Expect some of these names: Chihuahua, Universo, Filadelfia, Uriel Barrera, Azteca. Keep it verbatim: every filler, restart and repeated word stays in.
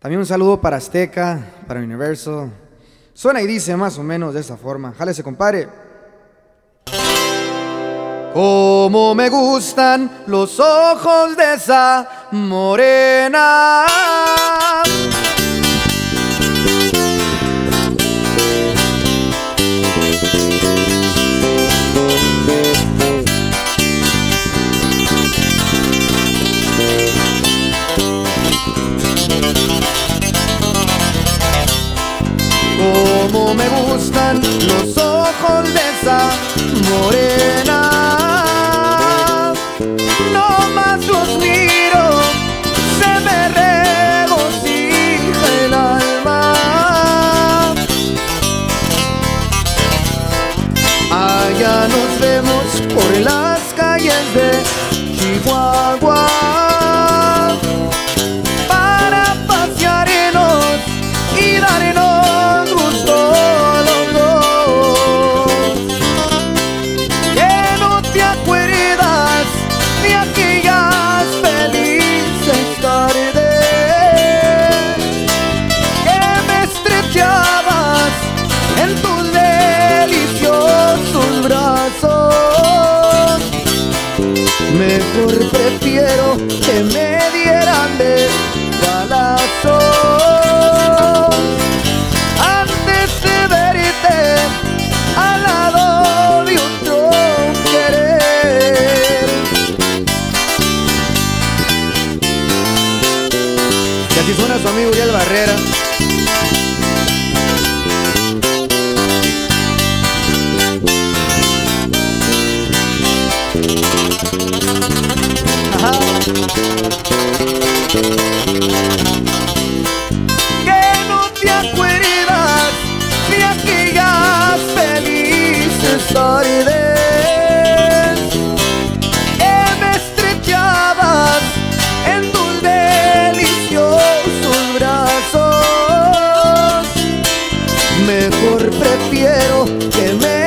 También un saludo para Azteca, para Universo. Suena y dice más o menos de esta forma. Jálese, compadre. Como me gustan los ojos de esa morena, como me gustan los ojos de esa morena. Ya nos vemos por las calles de Chihuahua para pasearnos y darnos gusto los dos. Que no te acuerdas de aquellas felices tardes que me estrechabas en tus deliciosos brazos. Mejor prefiero que me dieran de balazo antes de verte al lado de otro querer. Y así suena su amigo Uriel Barrera. Que no te acuerdas de aquellas felices tardes que me estrechabas en tus deliciosos brazos. Mejor prefiero que me